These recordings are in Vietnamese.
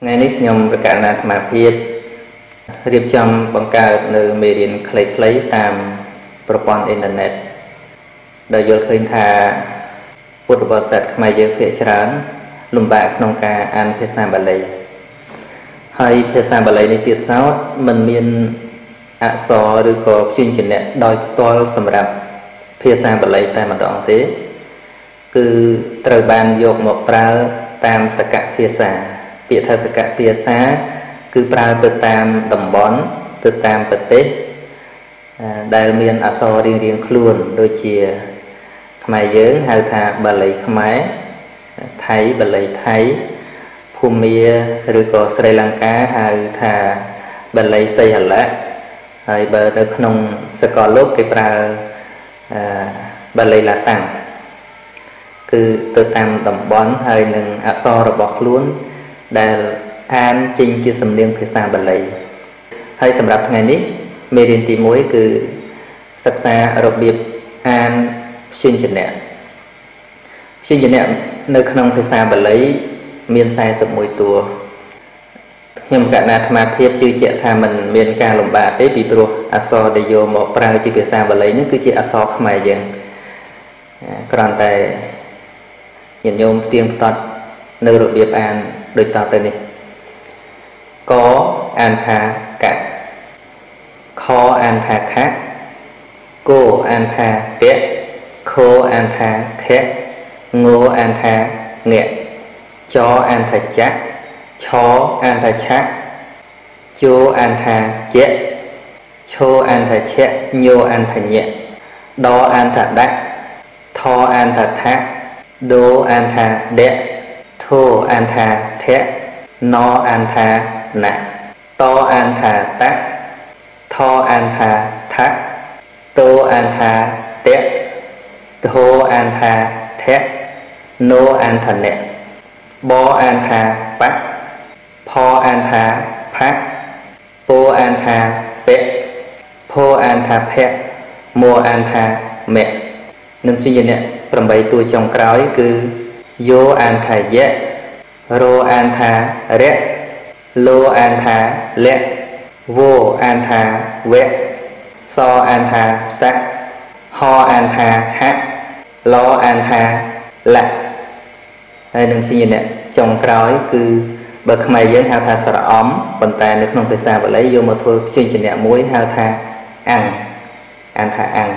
Ngày nít nhầm với cả nát mà phiết Điệp châm bằng cả nơi mê điện khlấy tàm Propon Internet Đời dồn khuyên thà Phút bò sạch mây dưới phía trán Lùm bạc nông ca ăn phía xa bà lây Hay phía xa bà lây này tiết sáu Mình miên ạ xó rưu có chuyên trình nét đôi toa xâm rạp Phía xa bà lây ta mà đoạn thế Cứ trời bàn dột một pra tam sạc cả phía xa Phía thơ sạc cả phía xa Cứ pra tự tam đồng bón Tự tam bật tết Đại miên ạ xó riêng riêng khuôn đôi chìa Khmer dưỡng hai thà bà lấy Khmer Thái bà lấy Thái Phumia rồi có Sri Lanka hai thà bà lấy Sài Hà Lạ Rồi bà được nông sẽ có lúc cái bà lấy là tặng Cứ tự tặng tầm bón hơi nâng ạ so rồi bọc luôn Để an chinh kia xâm liên phía xa bà lấy Hơi xâm rạp ngày nít Mê đến tí mối cứ sắc xa rồi biếp an Chuyên trình nẹ Chuyên trình nẹ nơi khăn phía xa bà lấy Miên sai sập mùi tùa Nhưng cả nát mà thiếp chư trẻ thà mình miên ca lồng bà tế bị bố A so để vô một prao chư phía xa bà lấy Nó cứ chê A so khám ai dừng Còn tại Nhìn nhôm tiêm tọt Nơi rộp biếp an đôi tọt tên này Có an thà cả Khó an thà khác Cô an thà kẹt Khô an tha khét, ngô an tha nghẹt, chó an tha chát, chó an tha chát, chô an tha chết, chô an tha chết, nhô an tha nhẹ, đo an tha đắc, tho an tha thác, đô an tha đẹ, thô an tha thét, no an tha nạ, to an tha tác, tho an tha thác, tô an tha tét. Thô an tha thét Nô an tha nẹ Bo an tha bác Pho an tha phát Pô an tha pẹ Pô an tha pẹ Mô an tha mẹ Năm xuyên như nẹ Pầm bày tôi trong cõi cứ Vô an tha dẹ Rô an tha rét Lô an tha lẹ Vô an tha vẹt So an tha sắc Ho an tha hát Lo an tha lạc Đây nâng xin nhìn nè Trong cõi cứ Bậc mày dân hào tha sọ ấm Bần tài nước nông phải xa và lấy vô mà thôi Chuyên trình nè muối hào tha ăn An tha ăn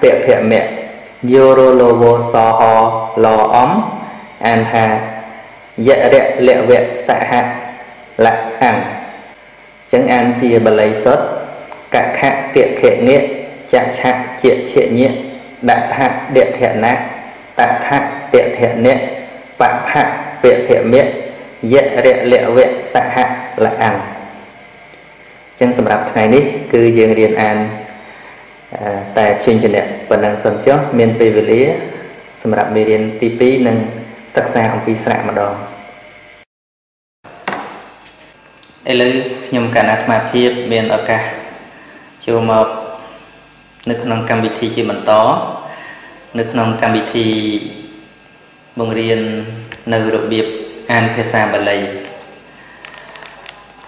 tiện thiện mẹ Dô rô lô vô so ho Lò ấm An tha Dẹ rẹ lẹ vẹn xạ hạ Lạ hẳn Chẳng an chìa bà lấy sốt Cả khạ tiện thiện nghĩa Chạ chạ chịa chịa nhẹ Đã thạc địa thiện nát Tạ thạc địa thiện nét Phạm thạc địa thiện miết Dẹ rẹ lẹ vẹn xạ hạ là ăn Chẳng sầm rạp thằng này đi Cứ dương điên ăn Tại chuyên trình đẹp Vẫn đang sầm chó Mình về về lý Sầm rạp mê điên tí phí Nâng sắc xa ông phí sạc mà đòn Ê lưu Nhưng cả nát mà phiếp Mình ở cả Chiều mập Nước nông cam bị thi chỉ mình to Nước nông cam bị thi Bông riêng Nơi độ biếp An phê xa bà lầy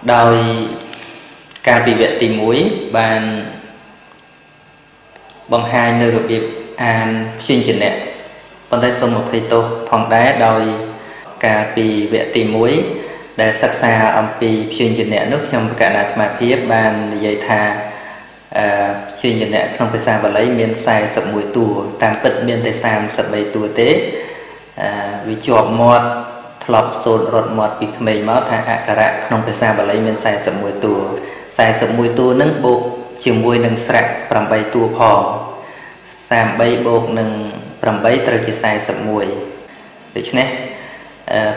Đòi Cam bị vẹn tìm mũi Bàn Bông hai nơi độ biếp An xuyên trình nẹ Bọn tay xông một thầy tô Phòng đá đòi Cam bị vẹn tìm mũi Để sắc xa âm bì xuyên trình nẹ Nước trong cả nạt mà phía Bàn dây thà Chuyên nhận nẹ không phải xa và lấy miên sai sập mũi tù Tạm bật miên tay xàm sập bầy tù tế Vì chọp mọt Thlop sốt rột mọt Vì khmây máu thả ạ cả rạc Không phải xa và lấy miên sai sập mũi tù Sai sập mũi tù nâng bộ Chiều mũi nâng sạc Pram bầy tù phò Xàm bầy bộ nâng Pram bầy trở chỉ sai sập mũi Được chứ nè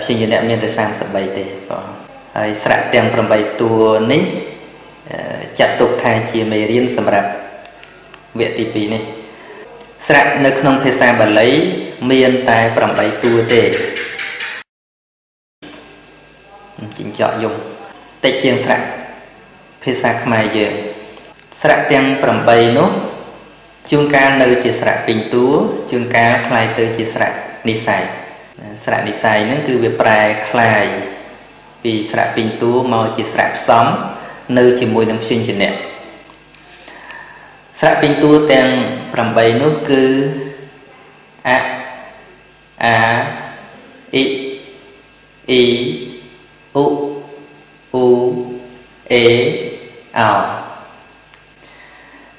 Chuyên nhận nẹ miên tay xàm sập bầy tế Srap tiền phẩm bày tùa ní chặt tục thai chìa mê riêng xâm rạp Việt tỷ phí ní Srap nước nông phê xa bà lấy miên tài phẩm bày tùa tê chính chọ dùng tạch chiên srap phê xa khmai dường Srap tiền phẩm bày nốt chương ca nơi chìa srap bình tùa chương ca khai tư chìa srap ní xài Srap ní xài nâng cư việc bài khai vì srap bình tố màu chỉ srap sống nơi chỉ mùi nấm xuyên trên nệm srap bình tố tên phẩm bày nó cứ a i u e ao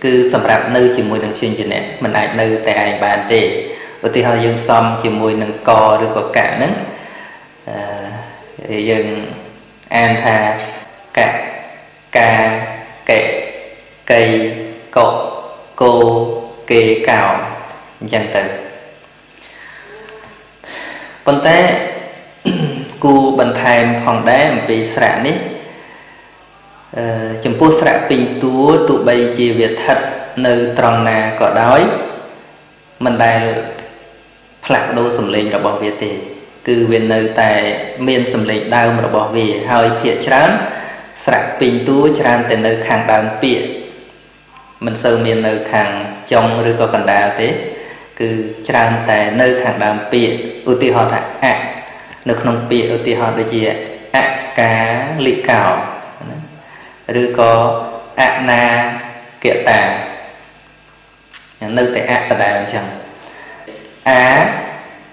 cứ sầm rạp nơi chỉ mùi nâng chuyên trên này mình lại nơi tại ai bàn để và thứ hai dân xong chỉ mùi nâng co được có cả nấng dân an tha ca kệ cây cọ cô kê cào dân từ vấn tế cu bần thèm phòng đá bị sạ ní chấm phu sạ pin túa tụ bay chi việt thật nơi tròn nà cỏ đói mình đài phạc đô sầm lên rồi bỏ việt tì cứ về nơi tại miền sầm lệ đau mà bỏ về hơi phía trán sạc pin túi tràn tại nơi khang đàn pịa mình sơ miền nơi khang trong rồi có cần đào thế cứ tràn tại nơi khang đàn pịa ưu tiên họ thả nước nông pịa ưu tiên họ đôi gì cá lị cào rồi có na kẹo tà nơi tại tà đài làm chẳng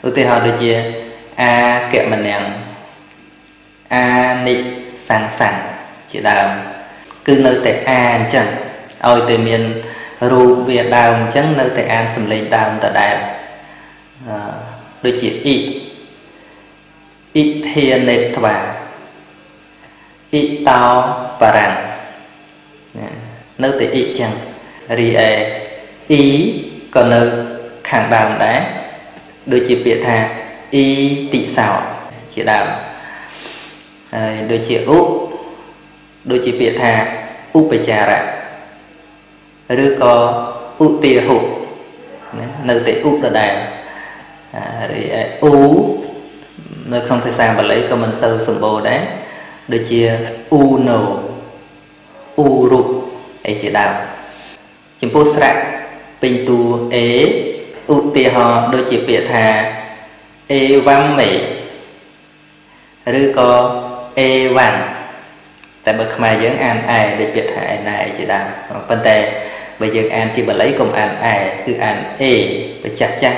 ưu tiên họ đôi gì a kẹo mình nèng a nị sang sẵn chỉ đào cứ nơi tại an chẳng ôi từ miền ru việt đào chẳng nơi tại an sầm lên đào tại đào đôi chỉ y y thiên nết và y tao và rằng nơi tại y chẳng ri e ý còn nơi khẳng đào đá đôi chỉ việt tha y tị xảo chỉ đạo đôi chị úp đôi chị biệt thà úp về trà rạ rư có úp tia hụt nơi tệ úp là đàn ú nơi không thể sang và lấy cơ mình sâu sầm bồ đấy đôi chị u nổ u rụt ấy chỉ đạo chim pô sạ bình tu ế úp tia họ đôi chị biệt thà e văn mỹ rư có e văn tại bậc mai dưỡng an ai để biệt hại này chỉ đạo vấn đề bây giờ an thì bà lấy cùng an ai cứ an e và chắc chắn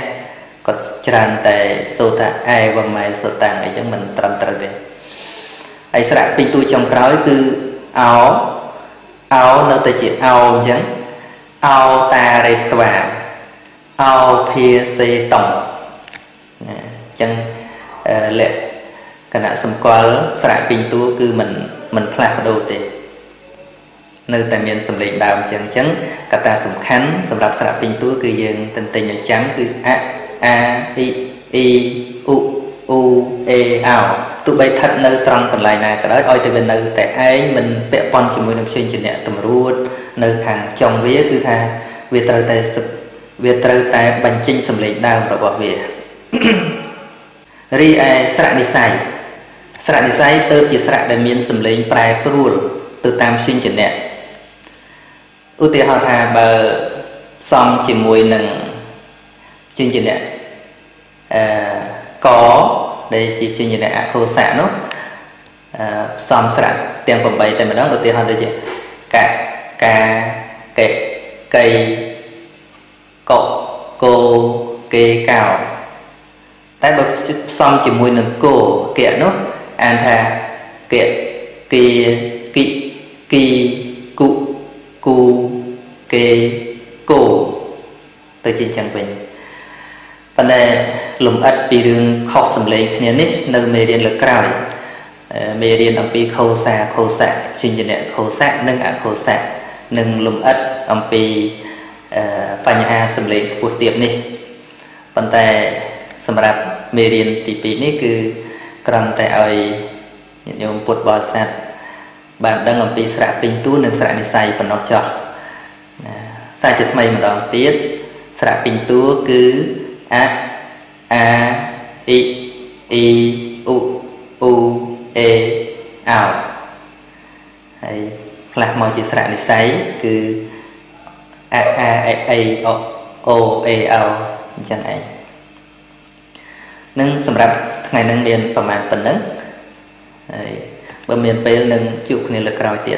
có tràn tại sô ta ai và mai sô tàng ấy cho mình trầm trở về ấy sẽ đặt pin tu trong cõi cứ áo áo nó tới chỉ áo chẳng áo ta rệt tòa áo phía xe tổng chân lệ cái nạn xâm qua sạ pin tu cứ mình phạt đầu tệ nơi tại miền xâm lệnh đào chẳng chẳng cả ta xâm khánh xâm lập sạ pin tu cứ dừng tình tình nhỏ trắng cứ a i u e ao tụ bay thật nơi trong còn lại nè cái đó ôi từ bên nơi tại ấy mình vẽ con chỉ mười năm xuyên trên nhẹ tầm ruột nơi hàng trong vía cứ tha việt trời tại bành trinh xâm lệnh đào và bỏ về ri sạ đi sai từ chỉ sạ để miền sầm lên prai pruol từ tam xuyên trên nè ưu tiên họ thà bờ xong chỉ mùi nằng chuyên trên nè có đây chỉ chuyên trên nè khô sạ nó xong sạ tiền phẩm bày tại mình đó ưu tiên họ đây gì cả kệ cây cọ cô kê cào tại bậc xong chỉ mùi nâng cổ kẹt nó an tha kẹt kia kỵ, kỳ, cụ, cù, kê, cổ. Tới trên chẳng bình vấn đề lùm ất bị đường khó xâm lấy khả năng nâng mê điên lực cao mê điên ẩm bị khâu xa chuyên nhận đẹp khâu xa nâng ạ khâu xa nâng lùm ất ẩm bị phanh hà xâm lấy cuộc tiệm này vấn đề xâm rạp mê điên tỷ phí này cứ cầm tại ơi những nhóm bột bò sát bạn đang ẩm bị sạc bình tu nâng sạc này xài phần nó cho xa chất mây mà đó tiết sạc bình tu cứ ác A, I, U, U, E, Ao. Lạc mọi chữ sạc này xáy cứ A, E, O, E, Ao. Chẳng ấy nâng xâm rạp ngày nâng miền phẩm mạng phần nâng bởi miền phê nâng chụp nâng lực rào tiết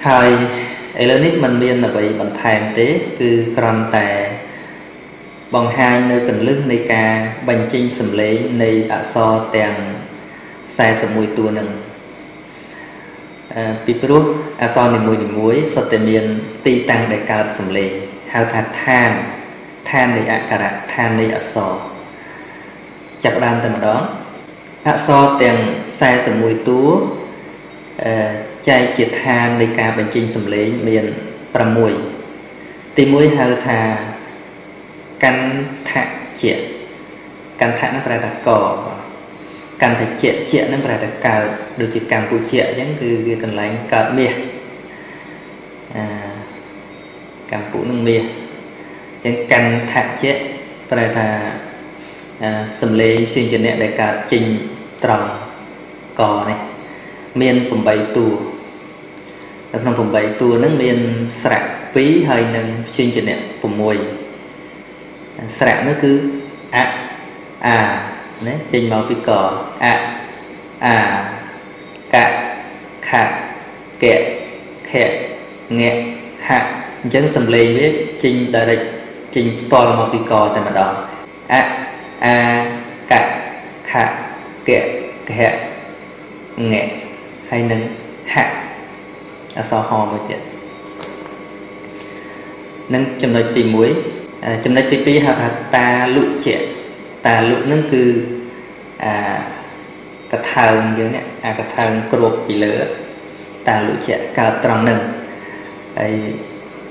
hơi ấy lớn nhất mình miên là bị bệnh thàn tế cứ còn tệ bằng hai nơi cần lưng nơi ca bành chinh sầm lễ nơi ạ so tèn sai sầm mùi tua nừng piprut ạ so nề muối so tèn miên ti tăng để cao sầm lễ hao thà than than nơi ạ cả than nơi ạ so chặt đan từ mà đó ạ so tèn sai sầm mùi tua chai triệt tha nơi ca bành chinh sầm lễ miền trầm mùi ti muối hơi thà căn thạch triệt căn thạch nó phải đặt cỏ căn thạch triệt triệt nó phải đặt cào được chỉ càng cụ triệt những cái cần lạnh cào mía càng cụ nông mía những căn thạch triệt phải là sầm lễ xuyên trên nẹt để cào chinh tròn cỏ này miền vùng bảy tù ở trong vùng bảy tù nước miền sạc phí hơi nâng xuyên trên nệm vùng mùi sạc nó cứ ạ à đấy trên máu bị cỏ ạ à cạ khạ kẹ khẹ nghẹ hạ dẫn sầm lê với trình đại địch trình to là một bị cỏ tại mặt đó ạ à cạ khạ kẹ khẹ nghẹ hay nâng hạ ở sau hò một tiện nâng chấm nói tìm muối chấm nói tìm phí hạt hạt ta lụ trẻ ta lụ nâng cư cả thằng dưới nè cả thằng cột bị lỡ ta lụ trẻ cả tròn nâng ấy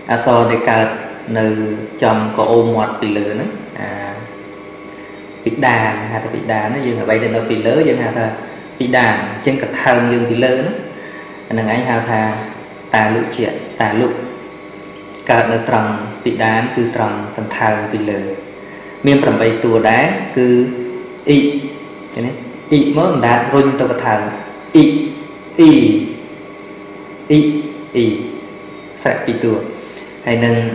ở sau đây cả nơi chồng có ôm mọt bị lỡ nữa bị đàn hạt bị đàn nó dừng ở bay lên nó bị lỡ dừng hạt bị đàn trên cả thằng dương bị lớn nâng ấy hào thà tà lụ chuyện tà lụ cả nó tròn bị đàn cứ tròn tầm thằng bị lớn miền phẩm bày tùa đá cứ y cái này y mới đá rung tao cả thằng y y y y sạch bị tùa hay nâng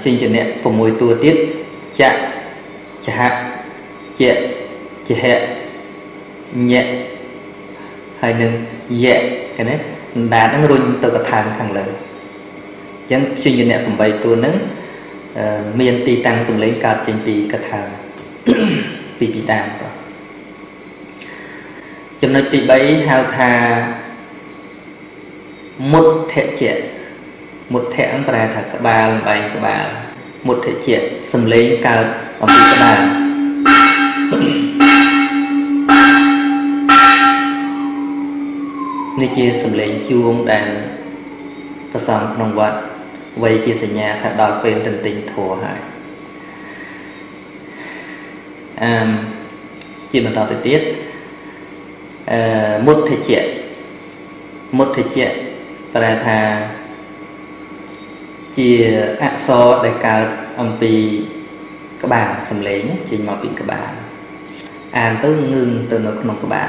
sinh trên nẹt của mùi tua tiết chạ chạ chẹ chẹ nhẹ hay nâng nhẹ cái đấy đá nó run từ cái thang thẳng lớn chẳng sinh trên nẹt của bảy tua nấng miền tây tăng sùng lấy cả trên bì cái thang bì bì đàn chấm nói tây bảy hào thà một thẻ chẹ một thẻ ăn bè thà các bà bảy các bà một thẻ chẹ sầm lấy cả ở bì các bà nơi kia sầm lấy chuông đàn và sòng nông vật vậy kia sài nhà thà đòi quên tình tình thua hại chỉ mà tao tiết một thể chuyện và thà chia ác so để cả âm pi các bạn xâm lệ nhé trên màu bị các bạn an tới ngưng từ nó không các bạn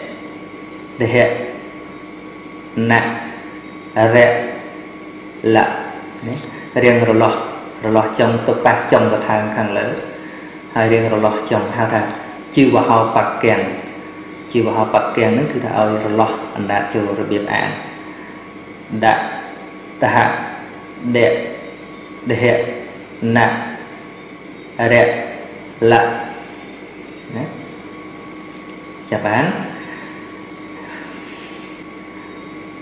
đệ hệ nạ rẹ lạ riêng rồi lọt trong tập bạc trong và thang khang lỡ hai riêng rồi lọt trong hai thang chiêu vào họ bạc kèn chiêu vào họ bạc kèn nó cứ thà ơi rồi lọt anh đạt chiều rồi biệp án đạ tạ đệ đệ hệ nạ rẹ lạ chả bán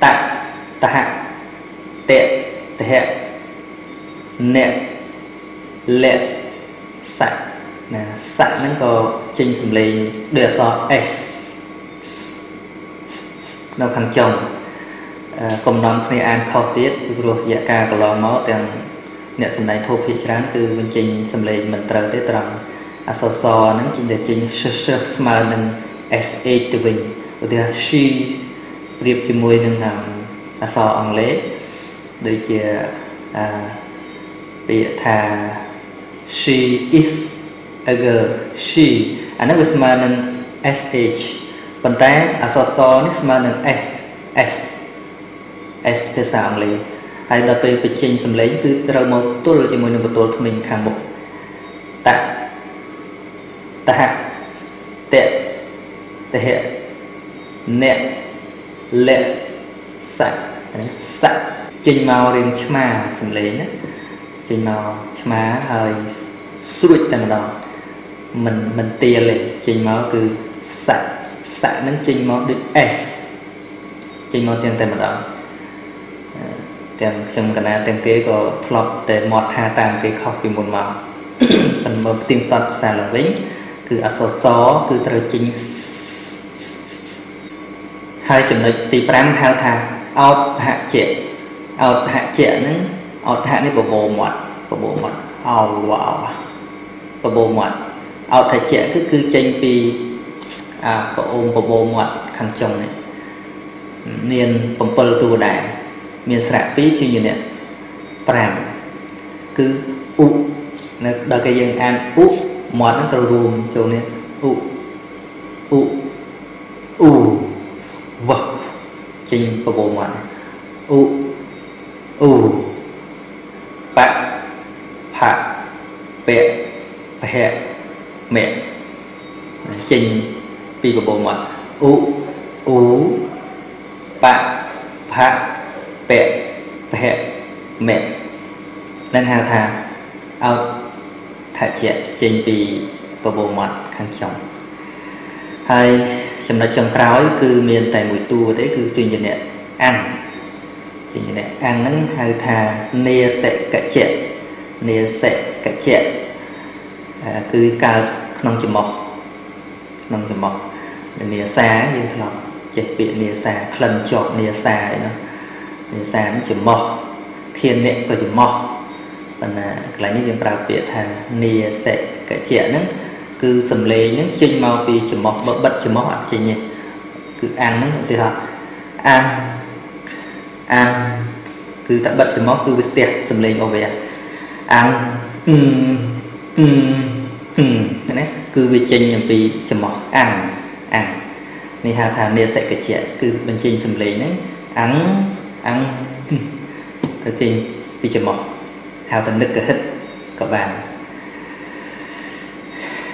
tạ tạ tệ tệ nẹt lẹt sạch nè sạch nó có trên sầm lê đưa so s nó khăn chồng công nón này ăn khâu tiết rồi dạ ca của lò máu tiền nẹt sầm này thô thị trắng từ bên trình sầm lệ mình trở tới rằng so so nắng trình để trình sơ mà nâng s a từ bình rồi thì she riệp chỉ môi nâng so ông lễ đôi chia bị thà she is a girl she anh nói với mà nâng s h còn trái so so nít mà nâng s S phía xa ông lê hãy đọc về bệnh trình xâm lấy từ rau màu tốt là chỉ mùi nâng vật tốt mình kháng mục tạ tạ tệ tệ nẹ lẹ sạch sạch trình màu riêng chma xâm lấy trình màu chma hơi sụt tầm đó mình tia lệ trình màu cứ sạch sạch nâng trình màu được S trình màu tiền tầm đó chấm chấm cái này tên kế có lọc để mọt hà tàng cái khóc vì một màu phần màu tìm tật xà là vĩnh cứ ác so so cứ trời chính hai chấm này tì pram hao thà out hạ trẻ nứng out hạ này bộ mọt out wow bộ mọt out hạ trẻ cứ cứ tranh vì có ôm bộ mọt khăn chồng này miền bồng bờ tu đại miền sạ phí chuyên như này, pram cứ u, đôi cái dân an u, mọt nó từ ruộng chỗ này u, u, u, vật trình bộ mọt u, u, bạc, hạ, bẹ, hè, mẹ trình pi bộ mọt u, u, bạc, hạ bẹ, bẹ, mẹ nên hà thà ao thạch chè trên bì bờ bồ mọt khang chồng hay chấm nói chấm cào ấy cứ miền tại mùi tu đấy cứ chuyện gì nè ăn chuyện gì nè ăn nắng hay thà nè sẽ cạch chè nè sẽ cạch chè cứ cào nông chấm mọc nè xa yên thọ chè bị nè xa lần chọc nè xa ấy nó nè xa nó chấm mọc thiên nè có chấm mọc lại những việc đặc biệt là nề sẽ cái chuyện nứng cứ sầm lê những chinh mau vì chỉ mọc bớt bật chỉ mọc ăn chỉ nhỉ cứ ăn nứng thì họ ăn ăn cứ tập bật chỉ mọc cứ bị tiệt sầm lê ngồi về ăn thế này cứ bị chinh vì chỉ mọc ăn ăn nề hà thà nề sẽ cái chuyện cứ bên chinh sầm lê nứng ăn ăn cái chinh vì chỉ mọc hào tình nức cơ hít cơ bàn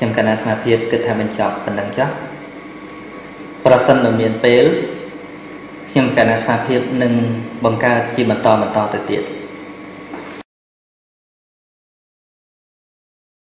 xem cả nát mà phía cực thả mình chọc phần đăng chắc và sân ở miền tế xem cả nát mà phía nâng bằng ca chi bằng to từ tiện